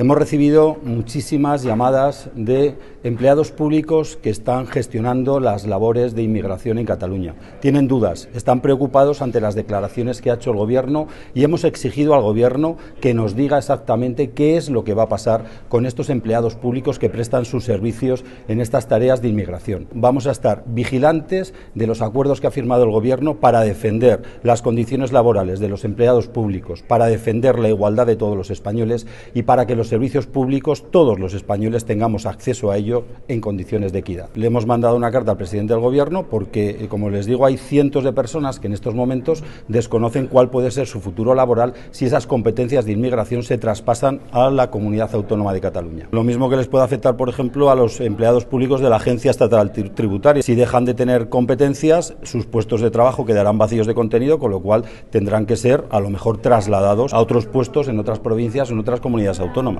Hemos recibido muchísimas llamadas de empleados públicos que están gestionando las labores de inmigración en Cataluña. Tienen dudas, están preocupados ante las declaraciones que ha hecho el Gobierno y hemos exigido al Gobierno que nos diga exactamente qué es lo que va a pasar con estos empleados públicos que prestan sus servicios en estas tareas de inmigración. Vamos a estar vigilantes de los acuerdos que ha firmado el Gobierno para defender las condiciones laborales de los empleados públicos, para defender la igualdad de todos los españoles y para que los servicios públicos, todos los españoles tengamos acceso a ello en condiciones de equidad. Le hemos mandado una carta al presidente del Gobierno porque, como les digo, hay cientos de personas que en estos momentos desconocen cuál puede ser su futuro laboral si esas competencias de inmigración se traspasan a la Comunidad Autónoma de Cataluña. Lo mismo que les puede afectar, por ejemplo, a los empleados públicos de la Agencia Estatal Tributaria. Si dejan de tener competencias, sus puestos de trabajo quedarán vacíos de contenido, con lo cual tendrán que ser, a lo mejor, trasladados a otros puestos en otras provincias o en otras comunidades autónomas.